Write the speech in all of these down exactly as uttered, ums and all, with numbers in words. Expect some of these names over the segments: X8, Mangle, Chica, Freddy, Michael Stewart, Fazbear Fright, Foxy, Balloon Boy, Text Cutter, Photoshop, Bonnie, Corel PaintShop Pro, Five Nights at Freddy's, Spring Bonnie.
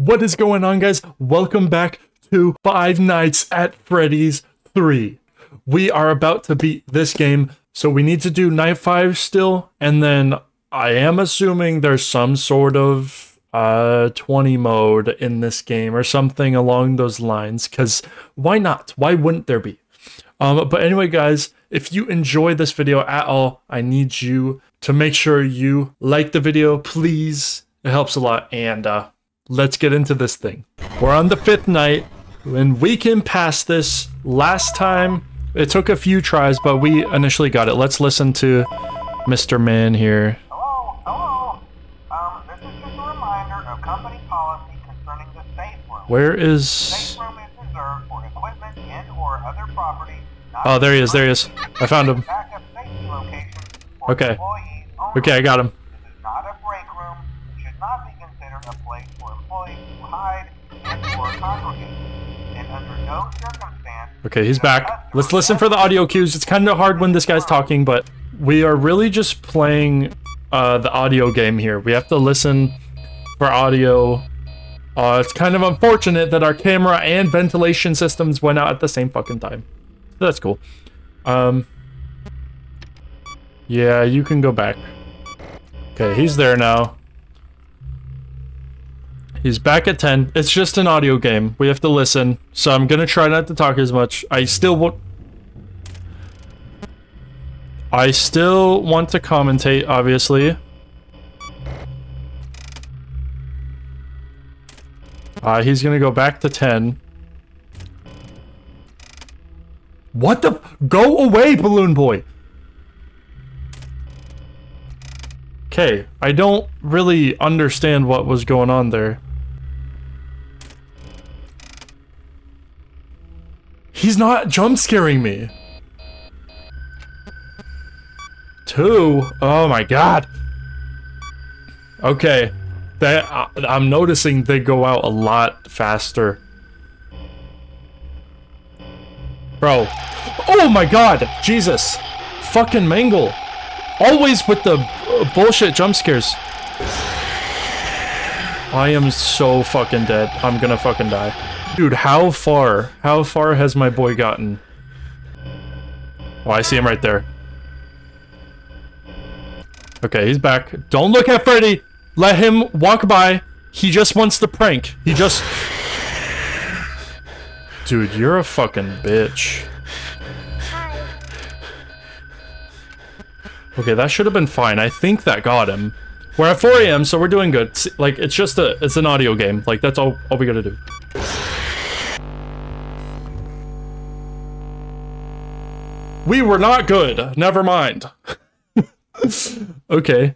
What is going on, guys? Welcome back to Five Nights at Freddy's three. We are about to beat this game, so we need to do night five still, and then I am assuming there's some sort of uh, twenty mode in this game or something along those lines, because why not? Why wouldn't there be? Um, but anyway, guys, if you enjoy this video at all, I need you to make sure you like the video, please. It helps a lot, and uh, let's get into this thing. We're on the fifth night, and we can pass this. Last time, it took a few tries, but we initially got it. Let's listen to Mister Man here. Hello, hello. Um, this is just a reminder of company policy concerning the safe room. Where is... Safe room is reserved for equipment and or other property. Oh, there he is, there he is. I found him. Backup safety location for okay. Employees only. Okay, I got him. This is not a break room. It should not be considered a place for employees to hide and or congregate. And under no circumstance... Okay, he's back. Let's listen for the audio cues. It's kind of hard when this guy's talking, but... We are really just playing uh, the audio game here. We have to listen for audio. Uh, it's kind of unfortunate that our camera and ventilation systems went out at the same fucking time. That's cool. Um, yeah, you can go back. Okay, he's there now. He's back at ten. It's just an audio game. We have to listen. So I'm gonna try not to talk as much. I still won't... I still want to commentate, obviously. Uh, he's gonna go back to ten. What the? Go away, Balloon Boy! Okay, I don't really understand what was going on there. He's not jump scaring me. Two? Oh my god. Okay. That, I, I'm noticing they go out a lot faster. Bro. Oh my god! Jesus. Fucking Mangle. Always with the uh, bullshit jump scares. I am so fucking dead. I'm gonna fucking die. Dude, how far? How far has my boy gotten? Oh, I see him right there. Okay, he's back. Don't look at Freddy! Let him walk by. He just wants the prank. He just... Dude, you're a fucking bitch. Hi. Okay, that should have been fine. I think that got him. We're at four A M, so we're doing good. Like, it's just a... It's an audio game. Like, that's all, all we gotta do. We were not good. Never mind. Okay.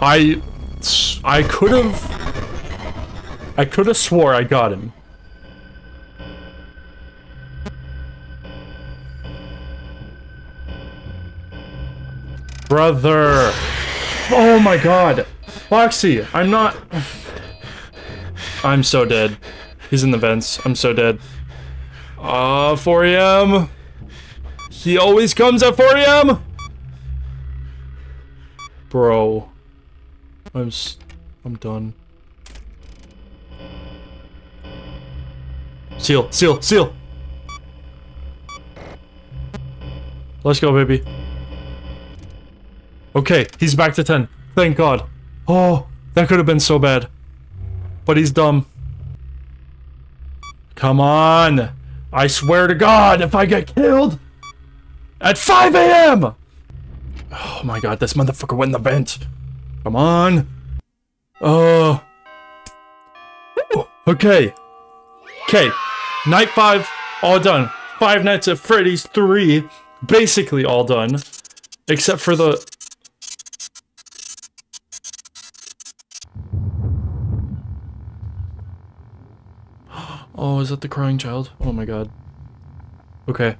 I... I could've... I could've swore I got him. Brother! Oh my god! Foxy, I'm not... I'm so dead. He's in the vents. I'm so dead. Uh, four A M! He always comes at four A M! Bro. I'm s- I'm done. Seal, seal, seal! Let's go, baby. Okay, he's back to ten. Thank God. Oh, that could have been so bad. But he's dumb. Come on! I swear to God, if I get killed... At five A M! Oh my god, this motherfucker went in the vent. Come on. Oh. Uh, okay. Okay. Night five, all done. Five Nights at Freddy's three, basically all done. Except for the... Oh, is that the crying child? Oh my god. Okay.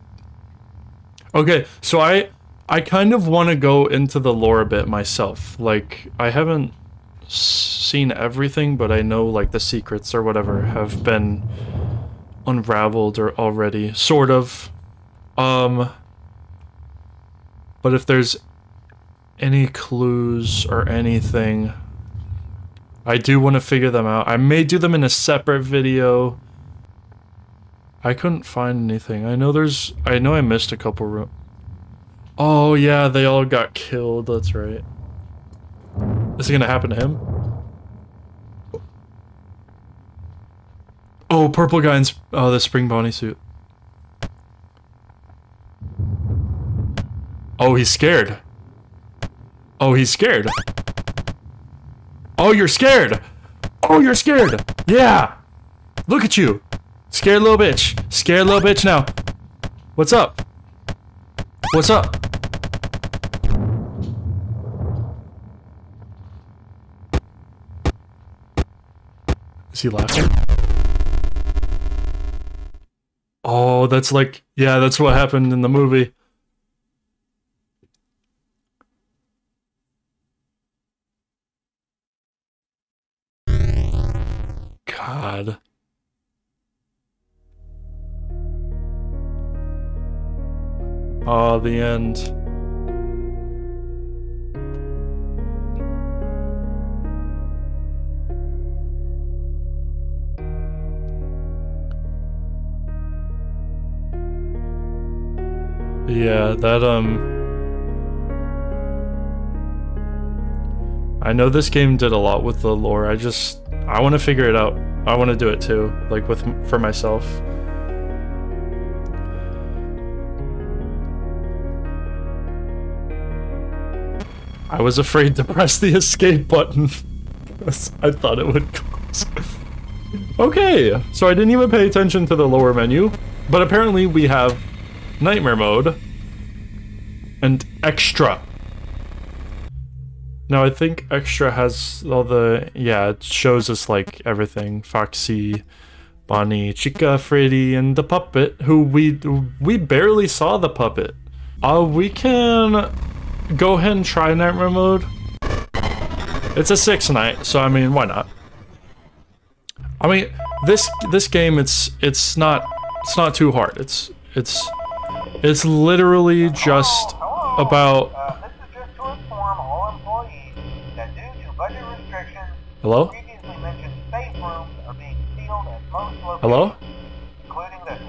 Okay, so I I kind of want to go into the lore a bit myself. Like, I haven't seen everything, but I know, like, the secrets or whatever have been unraveled or already, sort of. Um, but if there's any clues or anything, I do want to figure them out. I may do them in a separate video. I couldn't find anything. I know there's... I know I missed a couple room. Oh, yeah, they all got killed. That's right. Is it gonna happen to him? Oh, purple guy in... Oh, the Spring Bonnie suit. Oh, he's scared. Oh, he's scared. Oh, you're scared. Oh, you're scared. Yeah. Look at you. Scared little bitch. Scared little bitch now. What's up? What's up? Is he laughing? Oh, that's like, yeah, that's what happened in the movie. God. Ah, oh, the end. Yeah, that, um... I know this game did a lot with the lore, I just... I want to figure it out. I want to do it too, like with for myself. I was afraid to press the escape button. I thought it would close. Okay, so I didn't even pay attention to the lower menu, but apparently we have nightmare mode and extra. Now I think extra has all the, yeah, it shows us like everything. Foxy, Bonnie, Chica, Freddy, and the puppet, who we, we barely saw the puppet. Uh, we can... Go ahead and try nightmare mode. It's a six night, so I mean, why not? I mean, this this game it's it's not it's not too hard. It's it's it's literally just hello, hello. about. Uh, this is just to inform all employees that due to budget restrictions, hello? previously mentioned safe rooms are being sealed at most locations, hello? including this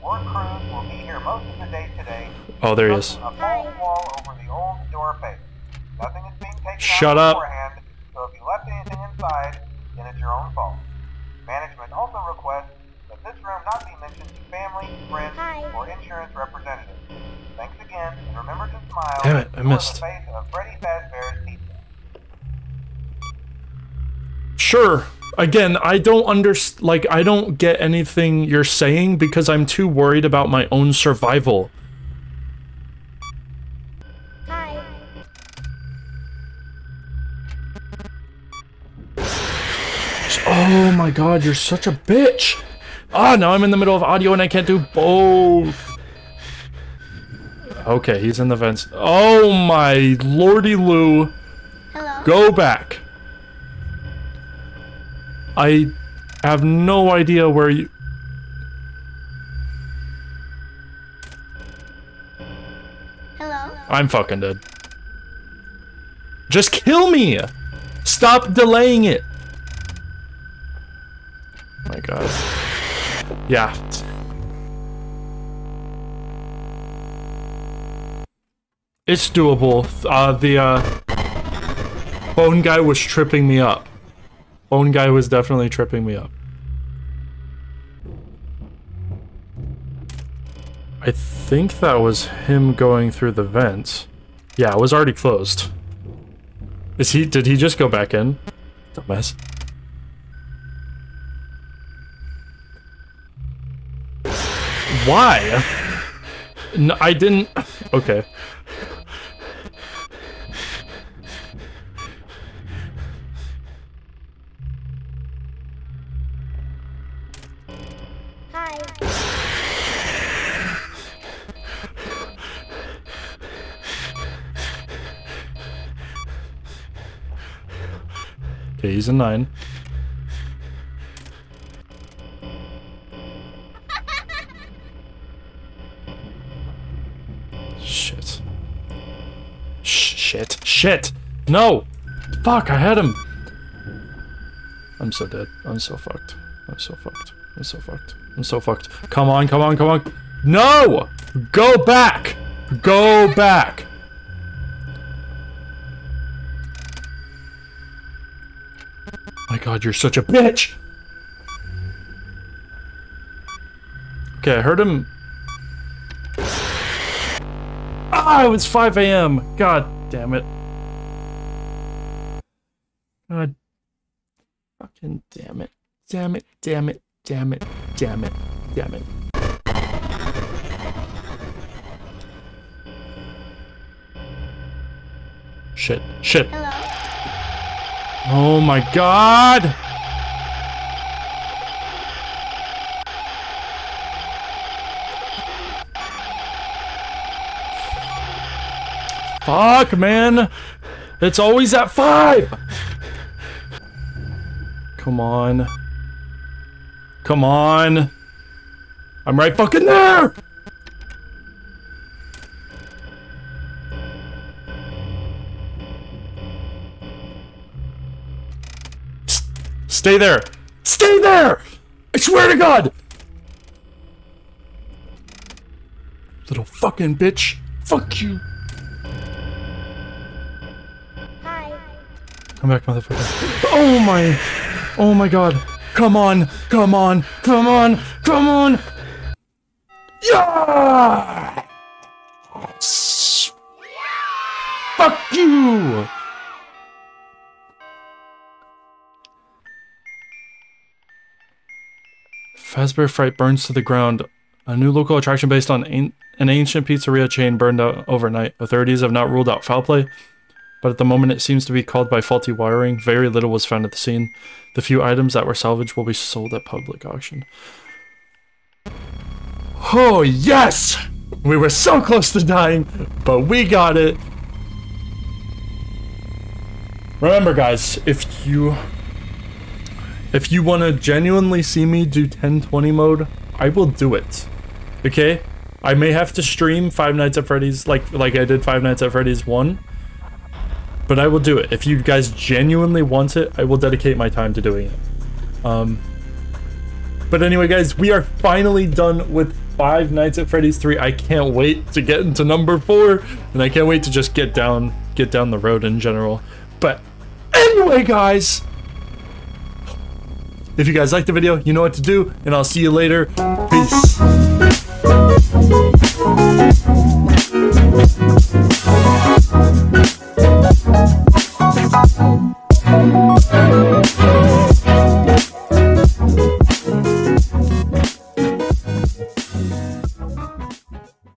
one. Work crews will be here most of the day today. Oh, there he is. Shut up. So if you left anything inside, then it's your own fault. Management also requests that this room not be mentioned to family, friends, Hi. or insurance representatives. Thanks again, and remember to smile. Damn it, I missed. The face of Freddy Fazbear's Pizza. Sure. Again, I don't underst- like, I don't get anything you're saying because I'm too worried about my own survival. Hi. Oh my god, you're such a bitch! Ah, now I'm in the middle of audio and I can't do both! Okay, he's in the vents. Oh my lordy Lou. Hello. Go back. I have no idea where you... Hello? I'm fucking dead. Just kill me! Stop delaying it! Oh my god. Yeah. It's doable. Uh, the, uh... Bone guy was tripping me up. Own guy was definitely tripping me up. I think that was him going through the vents. Yeah, it was already closed. Is he? Did he just go back in? Dumbass. Why? No, I didn't. Okay. Okay, he's a nine. Shit. Shit. Shit. No! Fuck, I had him. I'm so dead. I'm so fucked. I'm so fucked. I'm so fucked. I'm so fucked. Come on, come on, come on. No! Go back! Go back! My god, you're such a bitch! Okay, I heard him. Ah, it was five A M God damn it. God fucking damn it. Damn it, damn it, damn it, damn it, damn it. Shit, shit. Hello? Oh my god! Fuck, man! It's always at five! Come on. Come on! I'm right fucking there! S- stay there! Stay there! I swear to God! Little fucking bitch. Fuck you. Hi. Come back, motherfucker. Oh my... Oh my god. Come on, come on, come on, come on! Yeah! Yes! Fuck you! Fazbear Fright burns to the ground. A new local attraction based on an ancient pizzeria chain burned out overnight. Authorities have not ruled out foul play, but at the moment it seems to be called by faulty wiring. Very little was found at the scene. The few items that were salvaged will be sold at public auction. Oh yes! We were so close to dying, but we got it! Remember guys, if you... If you want to genuinely see me do ten twenty mode, I will do it. Okay? I may have to stream Five Nights at Freddy's like, like I did Five Nights at Freddy's one. But I will do it. If you guys genuinely want it, I will dedicate my time to doing it. Um, but anyway, guys, we are finally done with Five Nights at Freddy's three. I can't wait to get into number four, and I can't wait to just get down, get down the road in general. But anyway, guys, if you guys liked the video, you know what to do, and I'll see you later. Peace.